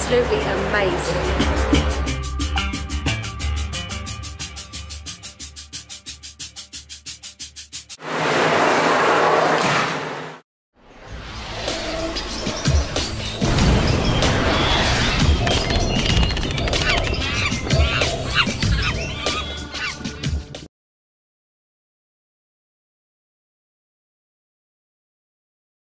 absolutely amazing.